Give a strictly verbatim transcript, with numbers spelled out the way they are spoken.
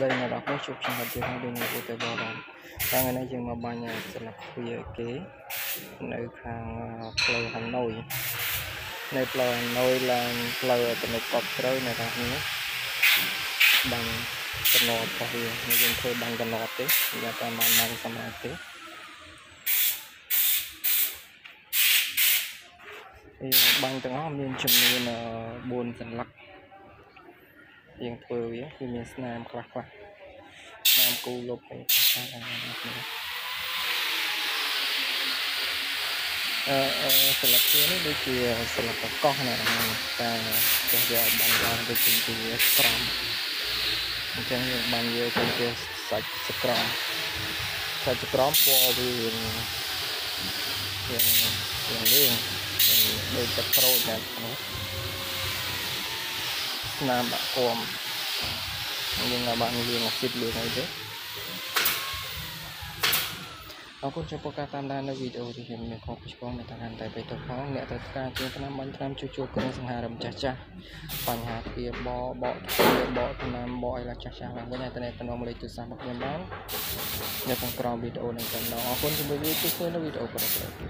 जायना राखो शुभ संगति होदों उते बारां दांगना जों माबाया सलाप फुयो के नै खां प्लाय हनोय नै प्लाय हनोय लां प्लाय अतनो कप त्रो नै राखिनो बां तनो फुयो नै जों थो बां तनो ते या ता मान मान समाते ए बां तनो मिन चमन bốn सलाप yang tuh ya, ini senam kelapa, senam kulub ini. Seleksi ini bagi selak kokoh nih, kita kerja bandar bikin dia scrum, macam yang bandar kerja satu scrum, satu scrum poin yang yang ini yang beda pro dan nah mbak kom ini nggak mbak ngeliat nasib lu aja aku coba kata anda video di sini aku coba mengatakan tapi itu kau nggak terkait dengan penambahan cucu kurang sengharam cacah banyak dia bawa bawa dia bawa penam bawa ilah cacah langkahnya ternyata nomor itu sama penyebar ya kan kurang video dan channel aku coba itu video kurang